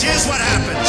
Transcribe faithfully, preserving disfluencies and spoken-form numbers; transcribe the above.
Here's what happens.